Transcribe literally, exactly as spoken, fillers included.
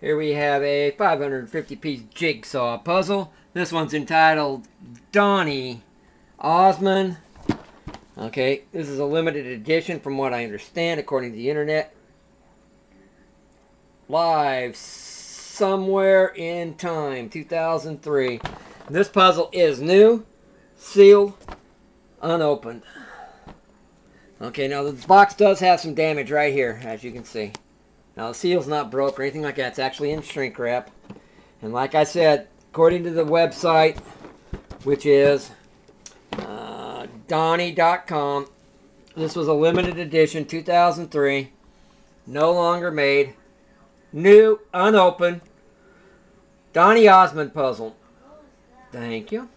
Here we have a five hundred fifty piece jigsaw puzzle. This one's entitled Donny Osmond. Okay, this is a limited edition from what I understand, according to the internet. Live somewhere in time, two thousand three. This puzzle is new, sealed, unopened. Okay, now the box does have some damage right here, as you can see. Now the seal's not broke or anything like that. It's actually in shrink wrap. And like I said, according to the website, which is uh, Donny dot com, this was a limited edition, two thousand three, no longer made, new, unopened, Donny Osmond puzzle. Thank you.